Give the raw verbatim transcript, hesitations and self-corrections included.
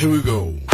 Here we go.